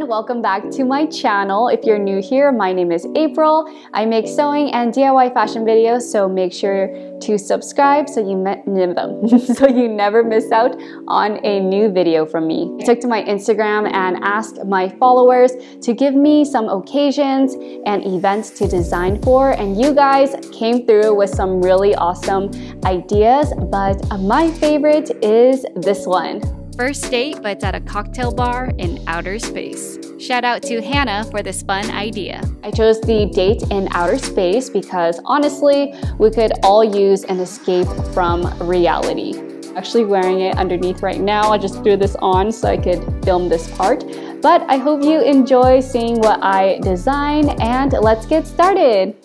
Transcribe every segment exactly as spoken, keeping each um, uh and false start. and welcome back to my channel. If you're new here, my name is April. I make sewing and D I Y fashion videos, so make sure to subscribe so you, so you never miss out on a new video from me. I took to my Instagram and asked my followers to give me some occasions and events to design for, and you guys came through with some really awesome ideas, but my favorite is this one. First date, but it's at a cocktail bar in outer space. Shout out to Hannah for this fun idea. I chose the date in outer space because honestly, we could all use an escape from reality. I'm actually wearing it underneath right now. I just threw this on so I could film this part. But I hope you enjoy seeing what I design, and let's get started.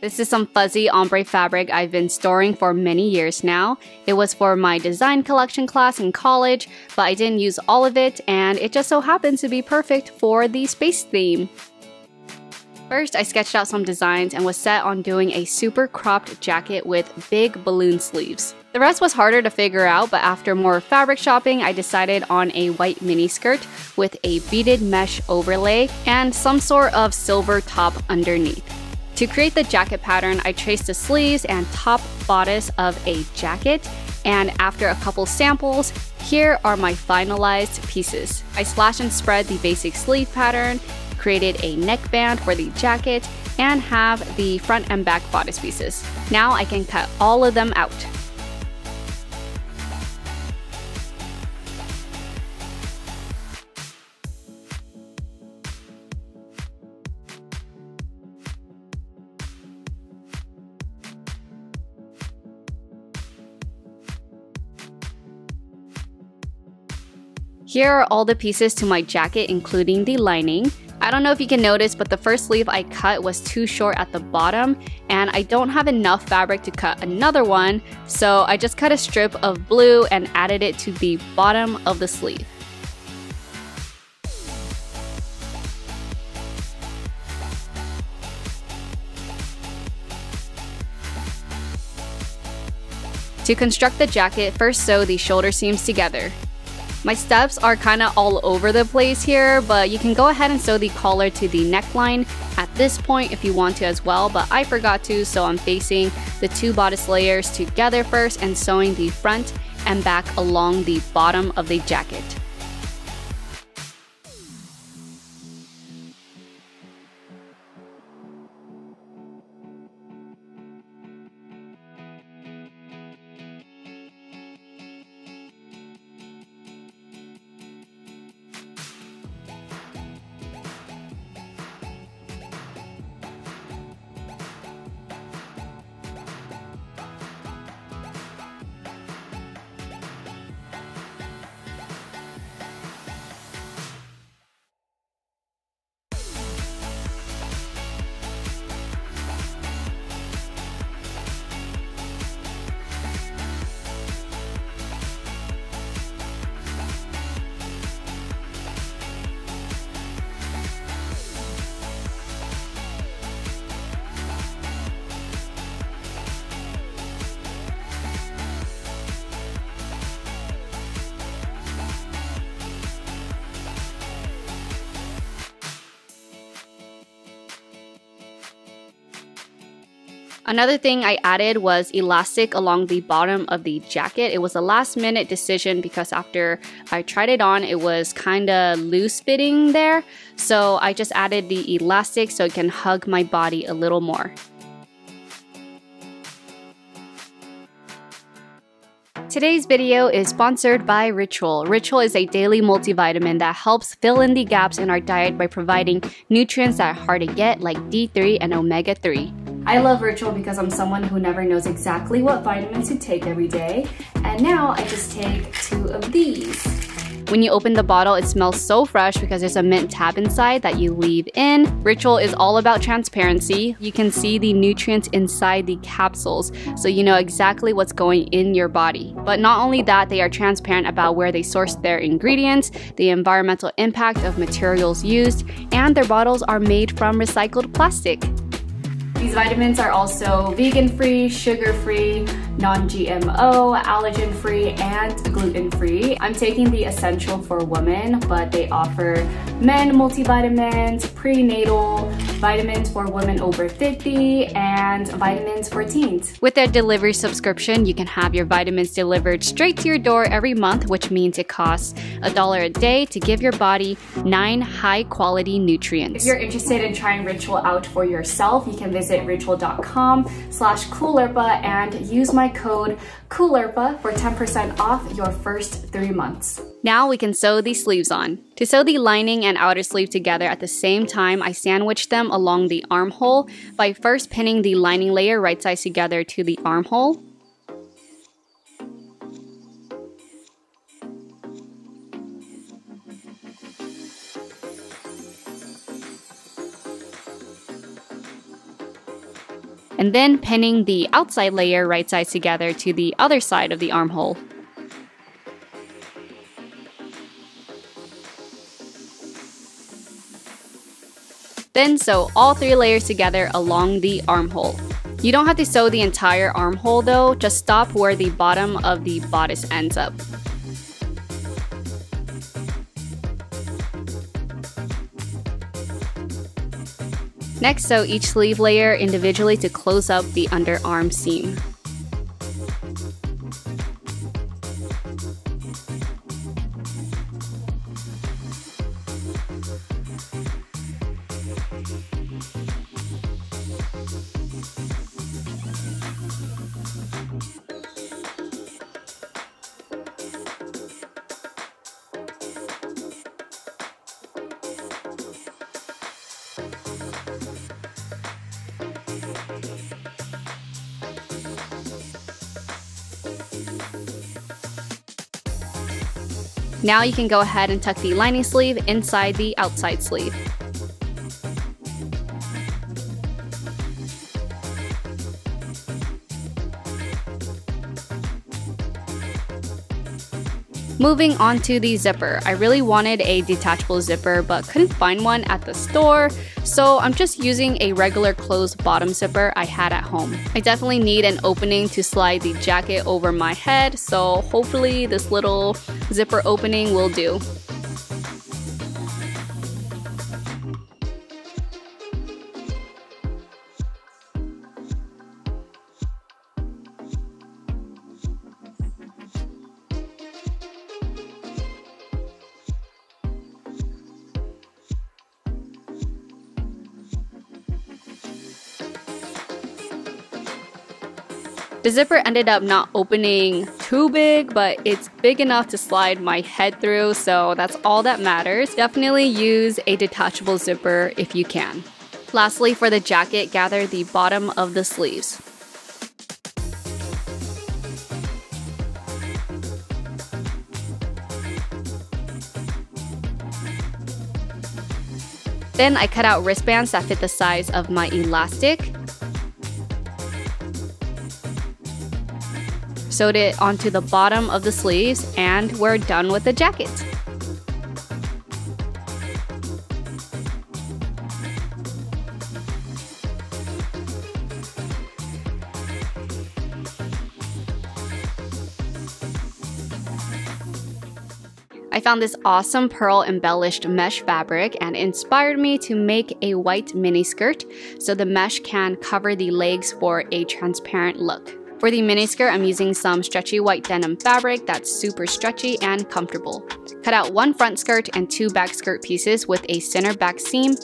This is some fuzzy ombre fabric I've been storing for many years now. It was for my design collection class in college, but I didn't use all of it, and it just so happens to be perfect for the space theme. First, I sketched out some designs and was set on doing a super cropped jacket with big balloon sleeves. The rest was harder to figure out, but after more fabric shopping, I decided on a white miniskirt with a beaded mesh overlay and some sort of silver top underneath. To create the jacket pattern, I traced the sleeves and top bodice of a jacket, and after a couple samples, here are my finalized pieces. I slashed and spread the basic sleeve pattern, created a neckband for the jacket, and have the front and back bodice pieces. Now I can cut all of them out. Here are all the pieces to my jacket, including the lining. I don't know if you can notice, but the first sleeve I cut was too short at the bottom, and I don't have enough fabric to cut another one, so I just cut a strip of blue and added it to the bottom of the sleeve. To construct the jacket, first sew the shoulder seams together. My steps are kind of all over the place here, but you can go ahead and sew the collar to the neckline at this point if you want to as well, but I forgot to, so I'm facing the two bodice layers together first and sewing the front and back along the bottom of the jacket. Another thing I added was elastic along the bottom of the jacket. It was a last minute decision because after I tried it on, it was kind of loose fitting there. So I just added the elastic so it can hug my body a little more. Today's video is sponsored by Ritual. Ritual is a daily multivitamin that helps fill in the gaps in our diet by providing nutrients that are hard to get, like D three and omega three. I love Ritual because I'm someone who never knows exactly what vitamins to take every day, and now I just take two of these. When you open the bottle, it smells so fresh because there's a mint tab inside that you leave in. Ritual is all about transparency. You can see the nutrients inside the capsules, so you know exactly what's going in your body. But not only that, they are transparent about where they source their ingredients, the environmental impact of materials used, and their bottles are made from recycled plastic. These vitamins are also vegan-free, sugar-free, non G M O, allergen-free, and gluten-free. I'm taking the Essential for Women, but they offer men multivitamins, prenatal vitamins for women over fifty, and vitamins for teens. With their delivery subscription, you can have your vitamins delivered straight to your door every month, which means it costs a dollar a day to give your body nine high-quality nutrients. If you're interested in trying Ritual out for yourself, you can visit ritual dot com slash COOLIRPA and use my code COOLIRPA for ten percent off your first three months. Now we can sew these sleeves on. To sew the lining and outer sleeve together at the same time, I sandwiched them along the armhole by first pinning the lining layer right sides together to the armhole. And then pinning the outside layer right sides together to the other side of the armhole. Then sew all three layers together along the armhole. You don't have to sew the entire armhole though, just stop where the bottom of the bodice ends up. Next, sew each sleeve layer individually to close up the underarm seam. Now you can go ahead and tuck the lining sleeve inside the outside sleeve. Moving on to the zipper. I really wanted a detachable zipper but couldn't find one at the store, so I'm just using a regular closed bottom zipper I had at home. I definitely need an opening to slide the jacket over my head, so hopefully this little zipper opening will do. The zipper ended up not opening too big, but it's big enough to slide my head through, so that's all that matters. Definitely use a detachable zipper if you can. Lastly, for the jacket, gather the bottom of the sleeves. Then I cut out wristbands that fit the size of my elastic. Sewed it onto the bottom of the sleeves, and we're done with the jacket. I found this awesome pearl embellished mesh fabric and inspired me to make a white mini skirt so the mesh can cover the legs for a transparent look. For the miniskirt, I'm using some stretchy white denim fabric that's super stretchy and comfortable. Cut out one front skirt and two back skirt pieces with a center back seam.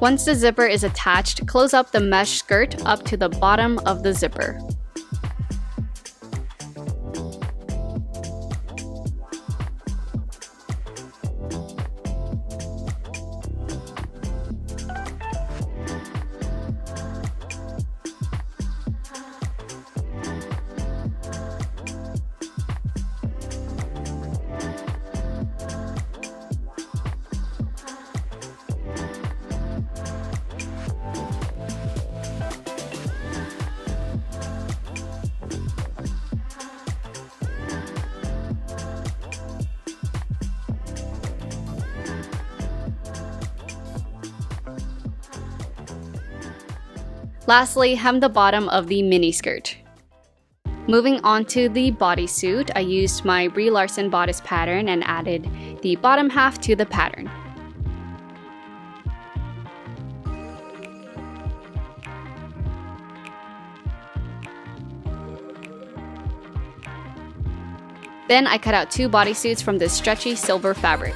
Once the zipper is attached, close up the mesh skirt up to the bottom of the zipper. Lastly, hem the bottom of the miniskirt. Moving on to the bodysuit, I used my Brie Larson bodice pattern and added the bottom half to the pattern. Then I cut out two bodysuits from this stretchy silver fabric.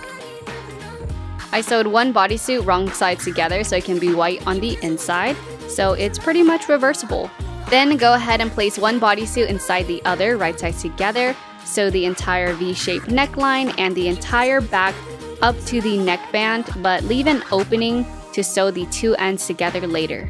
I sewed one bodysuit wrong sides together so it can be white on the inside, so it's pretty much reversible. Then go ahead and place one bodysuit inside the other, right sides together, sew the entire V-shaped neckline and the entire back up to the neckband, but leave an opening to sew the two ends together later.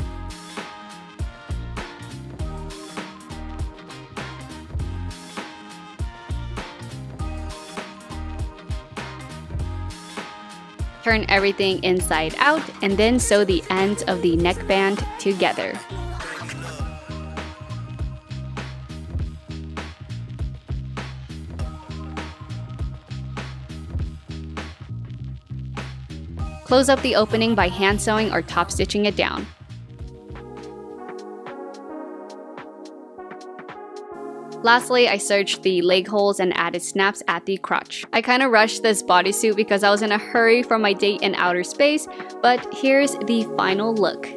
Turn everything inside out and then sew the ends of the neckband together. Close up the opening by hand sewing or top stitching it down. Lastly, I serged the leg holes and added snaps at the crotch. I kind of rushed this bodysuit because I was in a hurry for my date in outer space, but here's the final look.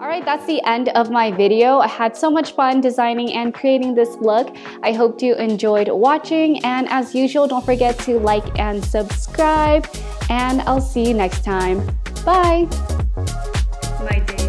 Alright, that's the end of my video. I had so much fun designing and creating this look. I hope you enjoyed watching, and as usual, don't forget to like and subscribe, and I'll see you next time. Bye! My day.